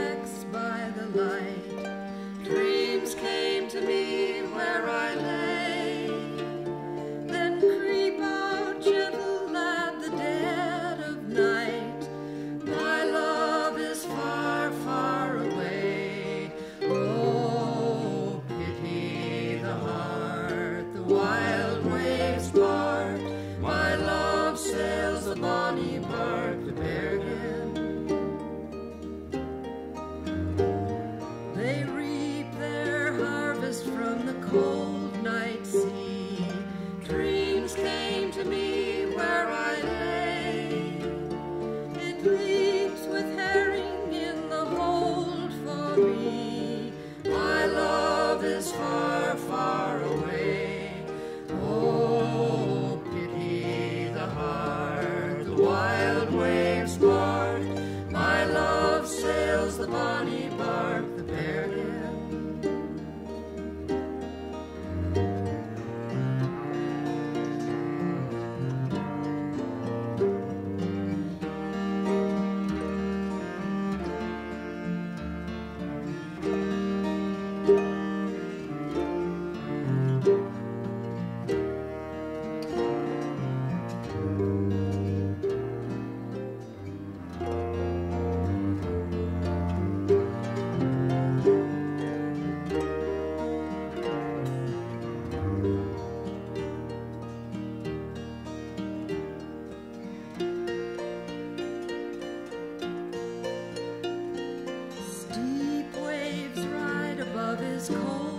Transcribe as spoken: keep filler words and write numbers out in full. relax by the light. Dreams came to me where I lay. Then creep out, gentle, at the dead of night. My love is far, far away. Oh, pity the heart, the wild waves part. My love sails the bonny bark to Bergen. Cold night sea, dreams came to me where I lay. It leaps with herring in the hold for me. My love is far, far away. Oh, pity the heart, the wild waves part. My love sails the bonny bark, the Bergen. Cold.